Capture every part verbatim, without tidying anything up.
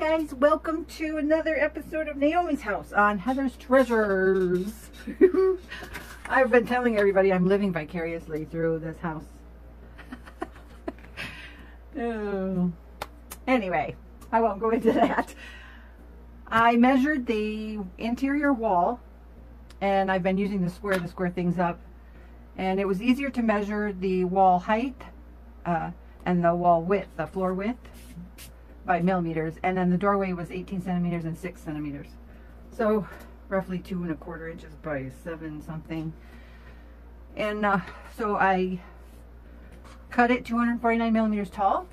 guys, welcome to another episode of Naomi's House on Heather's Treasures. I've been telling everybody I'm living vicariously through this house. Oh. Anyway, I won't go into that. I measured the interior wall, and I've been using the square to square things up, and it was easier to measure the wall height uh, and the wall width, the floor width, by millimeters, and then the doorway was eighteen centimeters and six centimeters, so roughly two and a quarter inches by seven something. And uh, so I cut it two hundred forty-nine millimeters tall,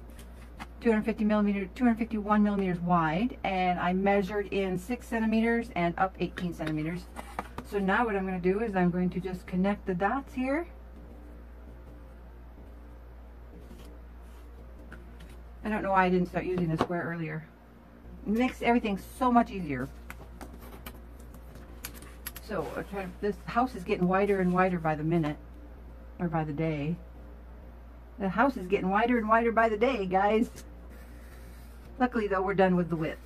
two hundred fifty millimeters, two hundred fifty-one millimeters wide, and I measured in six centimeters and up eighteen centimeters. So now what I'm going to do is I'm going to just connect the dots here. I don't know why I didn't start using the square earlier. It makes everything so much easier. So this house is getting wider and wider by the minute, or by the day. The house is getting wider and wider by the day, guys. Luckily, though, we're done with the width.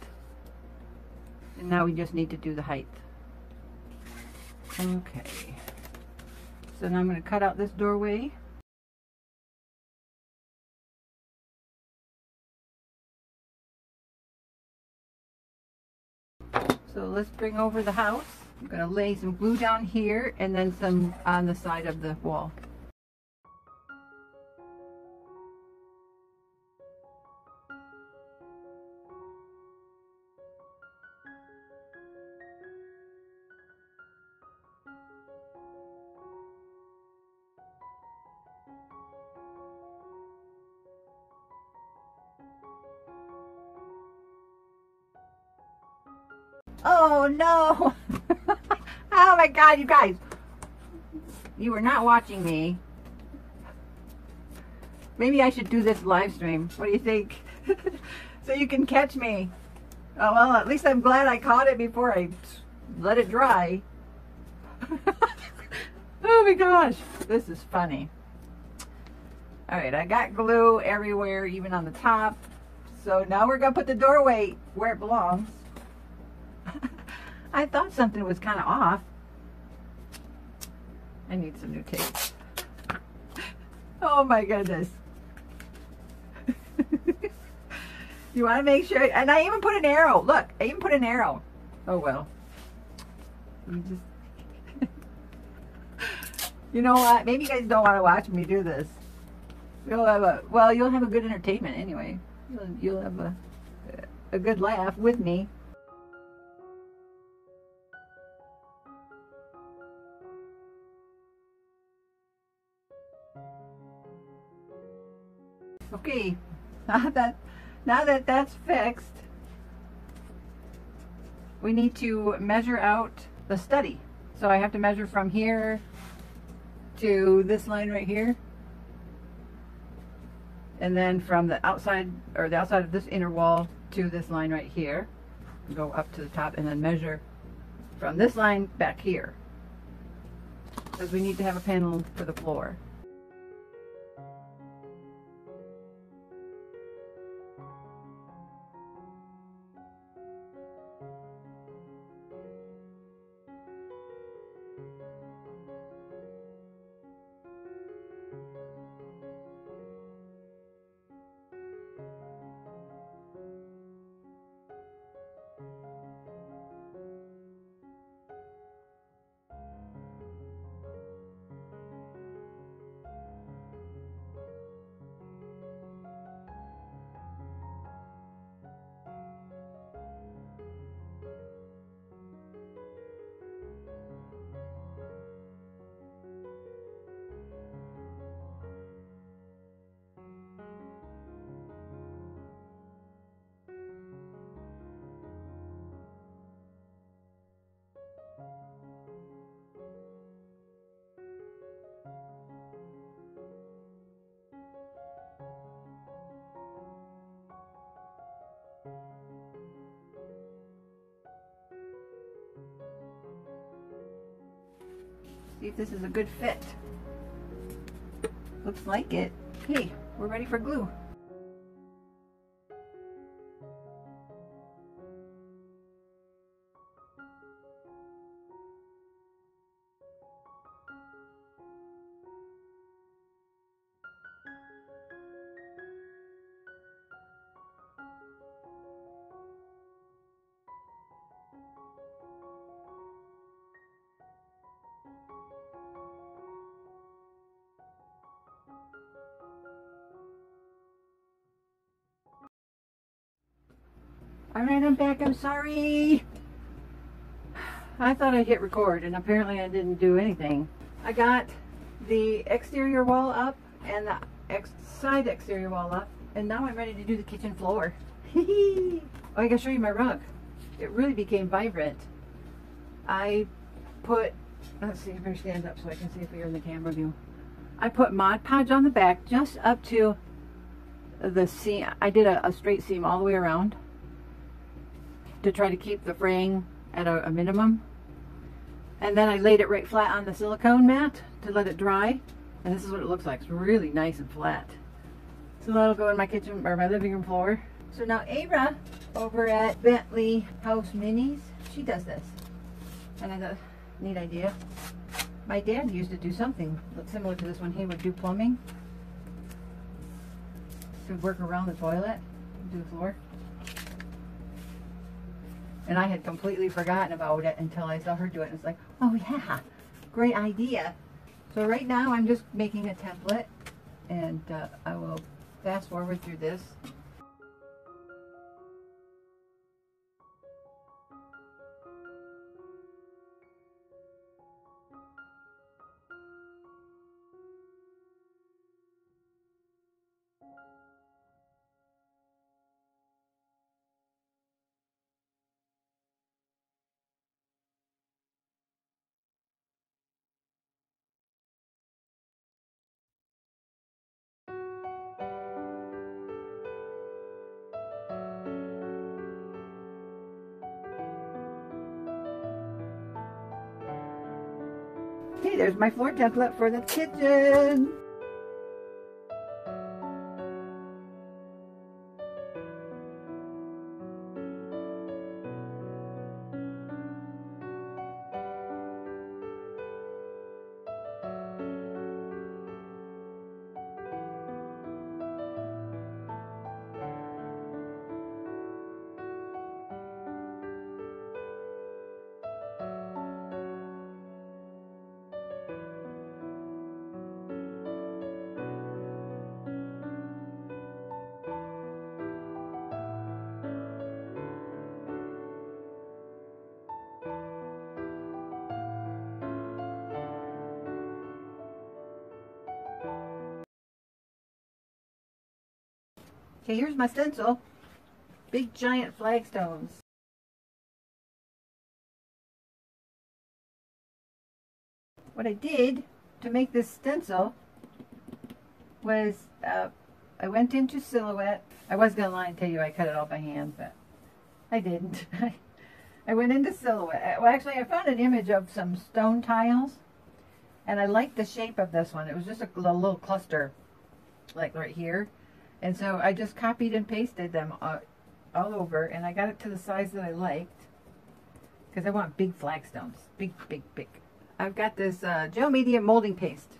And now we just need to do the height. Okay. So now I'm going to cut out this doorway. So let's bring over the house. I'm going to lay some glue down here and then some on the side of the wall. Oh no! Oh my god, you guys! You were not watching me. Maybe I should do this live stream. What do you think? So you can catch me. Oh well, at least I'm glad I caught it before I let it dry. Oh my gosh, this is funny. Alright, I got glue everywhere, even on the top. So now we're gonna put the doorway where it belongs. I thought something was kind of off. I need some new tape. Oh my goodness. You want to make sure, and I even put an arrow. Look, I even put an arrow. Oh well. You just You know what? Maybe you guys don't want to watch me do this. You'll have a well, you'll have a good entertainment anyway. You'll, you'll have a a good laugh with me. Okay, now that, now that that's fixed, we need to measure out the study. So I have to measure from here to this line right here. And then from the outside, or the outside of this inner wall to this line right here. Go up to the top and then measure from this line back here. Because we need to have a panel for the floor. See if this is a good fit. Looks like it. Okay, we're ready for glue. All right, I'm back. I'm sorry. I thought I hit record and apparently I didn't do anything. I got the exterior wall up and the ex side exterior wall up, and now I'm ready to do the kitchen floor. Oh, I gotta show you my rug. It really became vibrant. I put, let's see, if I stand up so I can see if we are in the camera view. I put Mod Podge on the back just up to the seam. I did a, a straight seam all the way around to try to keep the fraying at a, a minimum. And then I laid it right flat on the silicone mat to let it dry. And this is what it looks like. It's really nice and flat. So that'll go in my kitchen or my living room floor. So now Ara over at Bentley House Minis, she does this. And I thought, neat idea. My dad used to do something similar to this when he would do plumbing. To work around the toilet, do the floor. And I had completely forgotten about it until I saw her do it. And it's like, oh yeah, great idea. So right now I'm just making a template, and uh, I will fast forward through this. Hey, there's my floor template for the kitchen. Okay, here's my stencil. Big giant flagstones. What I did to make this stencil was uh, I went into Silhouette. I was going to lie and tell you I cut it all by hand, but I didn't. I went into Silhouette. Well, actually, I found an image of some stone tiles, and I liked the shape of this one. It was just a little cluster, like right here. And so I just copied and pasted them all, all over, and I got it to the size that I liked, because I want big flagstones, big, big, big. I've got this uh, gel media molding paste.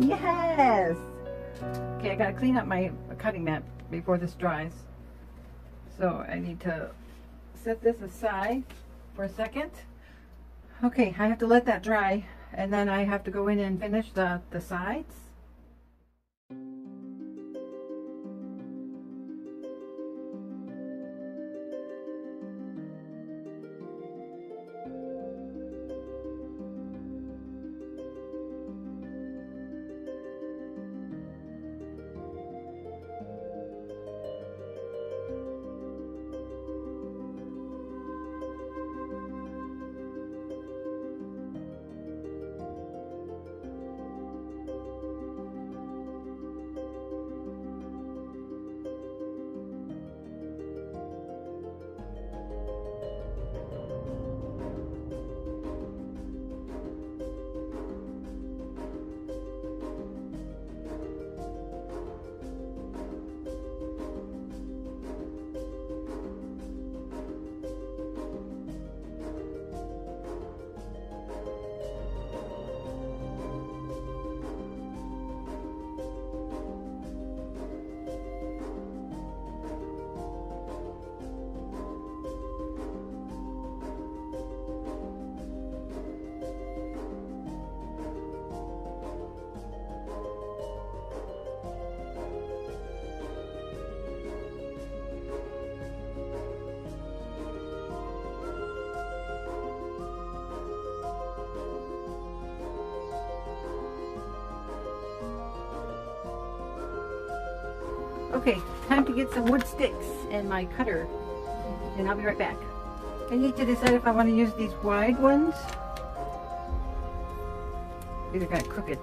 Yes! Okay, I gotta clean up my cutting mat before this dries. So I need to set this aside for a second. Okay, I have to let that dry, and then I have to go in and finish the, the sides. Okay, time to get some wood sticks and my cutter, and I'll be right back. I need to decide if I want to use these wide ones. These are kind of crooked.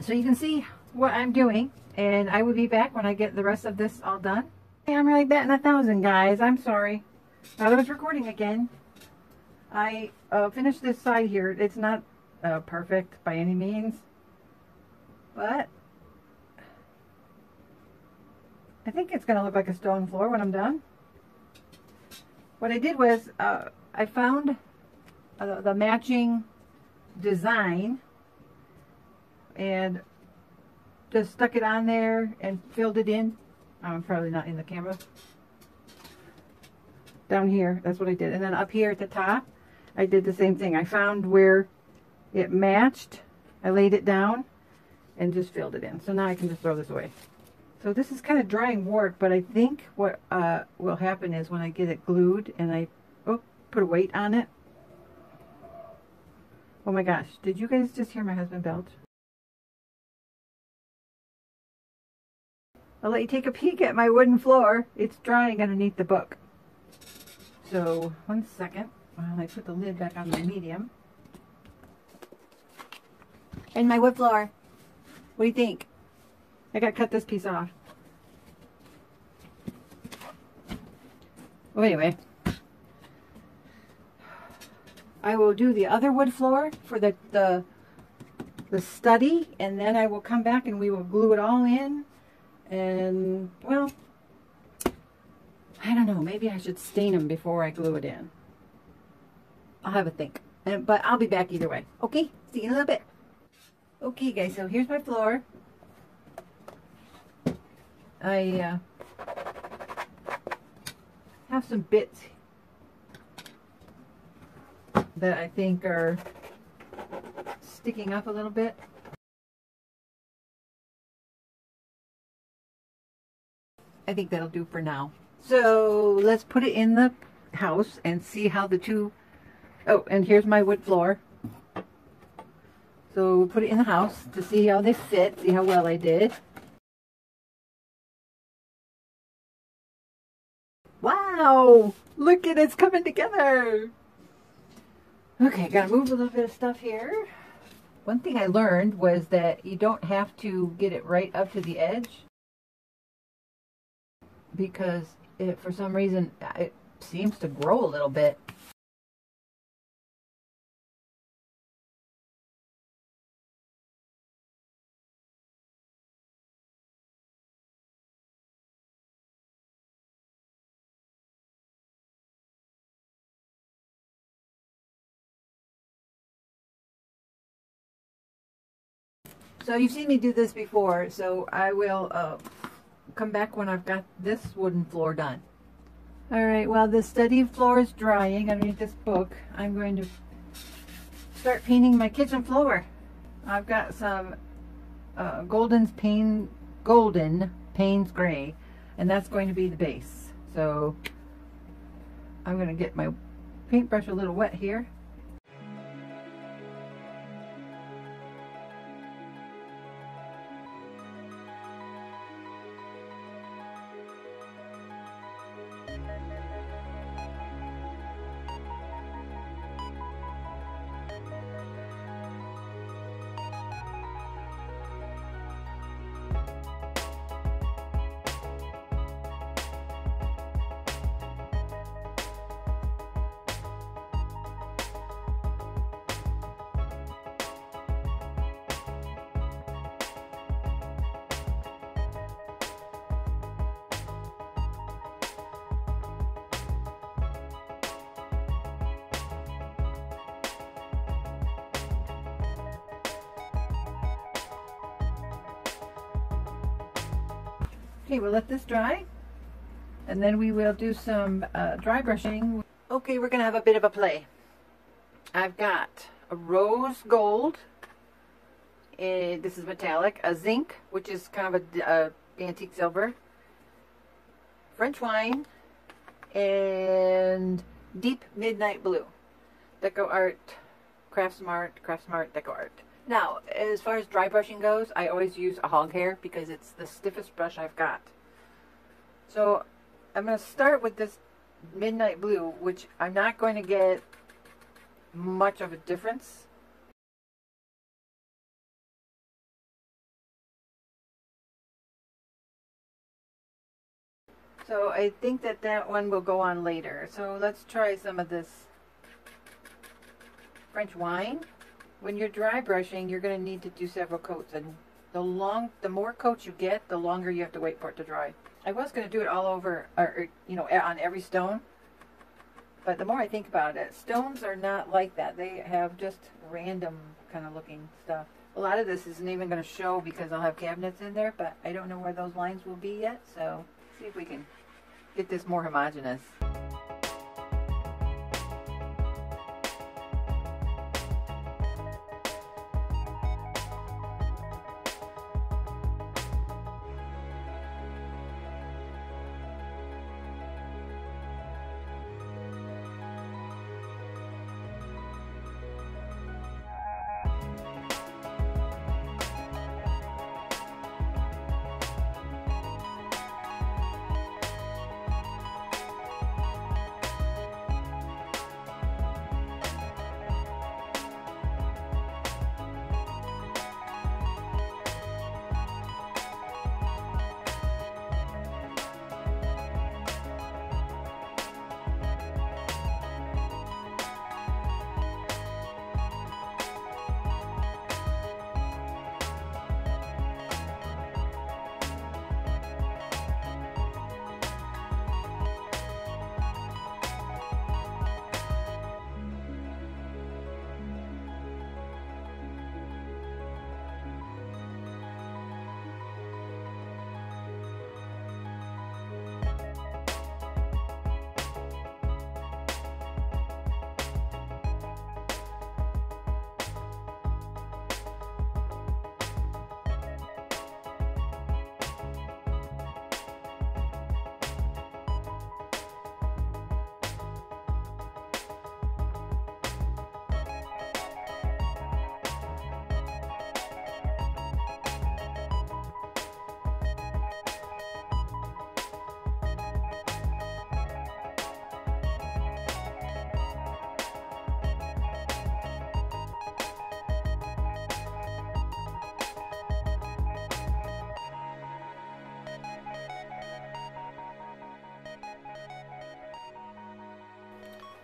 So you can see what I'm doing, and I will be back when I get the rest of this all done. Hey, I'm really batting a thousand, guys. I'm sorry. I was recording again. I uh, finished this side here. It's not uh, perfect by any means, but I think it's going to look like a stone floor when I'm done. What I did was uh, I found uh, the matching design and just stuck it on there and filled it in. I'm probably not in the camera. Down here, that's what I did. And then up here at the top, I did the same thing. I found where it matched. I laid it down and just filled it in. So now I can just throw this away. So this is kind of drying wart, but I think what uh, will happen is when I get it glued and I oh, put a weight on it. Oh my gosh, did you guys just hear my husband belch? I'll let you take a peek at my wooden floor. It's drying underneath the book. So, one second while I put the lid back on my medium. And my wood floor. What do you think? I gotta cut this piece off. Well, anyway. I will do the other wood floor for the, the, the study, and then I will come back and we will glue it all in. And, well, I don't know. Maybe I should stain them before I glue it in. I'll have a think. And, but I'll be back either way. Okay? See you in a little bit. Okay, guys. So, here's my floor. I uh, have some bits that I think are sticking up a little bit. I think that'll do for now. So let's put it in the house and see how the two... Oh, and here's my wood floor. So we'll put it in the house to see how they fit, see how well I did. Wow! Look at it, it's coming together! Okay, gotta move a little bit of stuff here. One thing I learned was that you don't have to get it right up to the edge, because it, for some reason it seems to grow a little bit. So you've seen me do this before, so I will uh, come back when I've got this wooden floor done. All right, while the study floor is drying underneath this book, I'm going to start painting my kitchen floor. I've got some uh, Golden's Pain, Golden Payne's Gray, and that's going to be the base. So I'm going to get my paintbrush a little wet here. Okay, we'll let this dry, and then we will do some uh, dry brushing. Okay, we're gonna have a bit of a play. I've got a rose gold, and this is metallic, a zinc, which is kind of a, a antique silver, French wine, and deep midnight blue. Deco Art, Craftsmart, Craftsmart, Deco Art. Now, as far as dry brushing goes, I always use a hog hair because it's the stiffest brush I've got. So I'm going to start with this midnight blue, which I'm not going to get much of a difference. So I think that that one will go on later. So let's try some of this French wine. When you're dry brushing, you're going to need to do several coats, and the long, the more coats you get, the longer you have to wait for it to dry. I was going to do it all over, or you know, on every stone, but the more I think about it, stones are not like that. They have just random kind of looking stuff. A lot of this isn't even going to show because I'll have cabinets in there, but I don't know where those lines will be yet, so let's see if we can get this more homogeneous.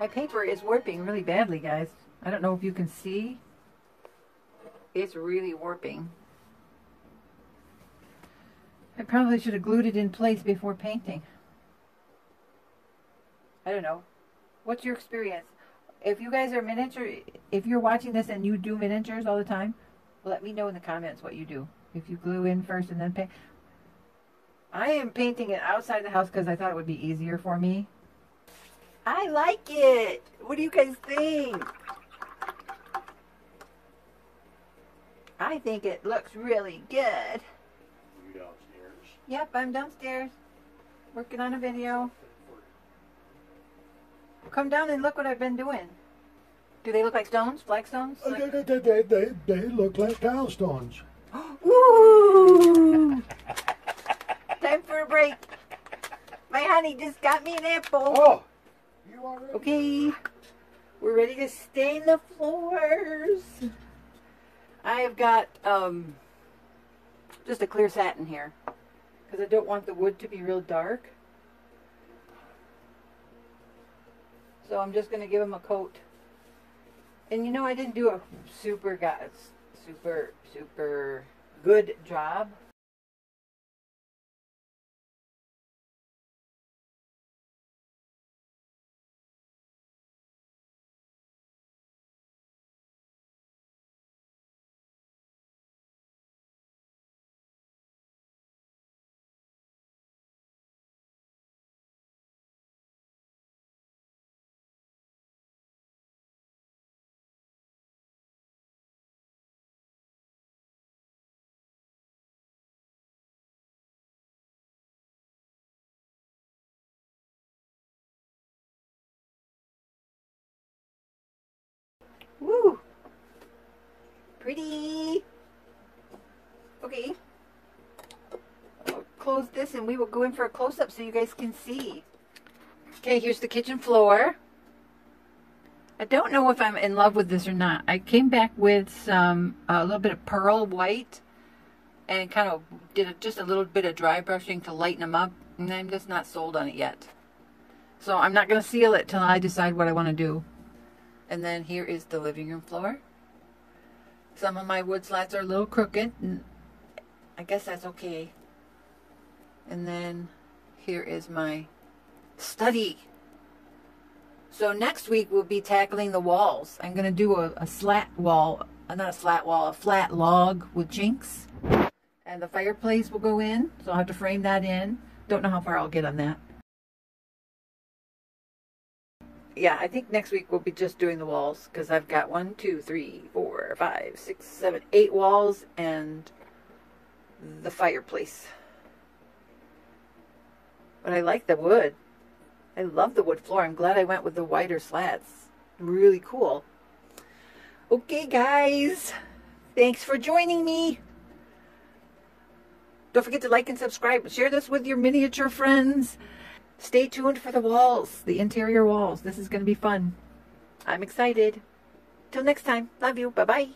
My paper is warping really badly, guys. I don't know if you can see. It's really warping. I probably should have glued it in place before painting. I don't know. What's your experience? If you guys are miniature, if you're watching this and you do miniatures all the time, let me know in the comments what you do. If you glue in first and then paint. I am painting it outside the house because I thought it would be easier for me. I like it. What do you guys think? I think it looks really good. You downstairs? Yep, I'm downstairs. Working on a video. Come down and look what I've been doing. Do they look like stones? Black stones? They, like... they, they, they, they look like tile stones. Woo! Time for a break. My honey just got me an apple. Oh, you are ready. Okay, we're ready to stain the floors. I've got um, just a clear satin here because I don't want the wood to be real dark. So I'm just going to give them a coat. And you know, I didn't do a super, guys, super, super good job. Woo! Pretty! Okay. I'll close this and we will go in for a close-up so you guys can see. Okay, here's the kitchen floor. I don't know if I'm in love with this or not. I came back with some, a uh, little bit of pearl white and kind of did a, just a little bit of dry brushing to lighten them up, and I'm just not sold on it yet. So I'm not going to seal it till I decide what I want to do. And then here is the living room floor. Some of my wood slats are a little crooked, and I guess that's okay. And then here is my study. So next week we'll be tackling the walls. I'm going to do a, a slat wall, not a slat wall, a flat log with chinks. And the fireplace will go in, so I'll have to frame that in. Don't know how far I'll get on that. Yeah, I think next week we'll be just doing the walls because I've got one, two, three, four, five, six, seven, eight walls and the fireplace. But I like the wood. I love the wood floor. I'm glad I went with the wider slats. Really cool. Okay, guys. Thanks for joining me. Don't forget to like and subscribe. Share this with your miniature friends. Stay tuned for the walls, the interior walls. This is going to be fun. I'm excited. Till next time. Love you. Bye-bye.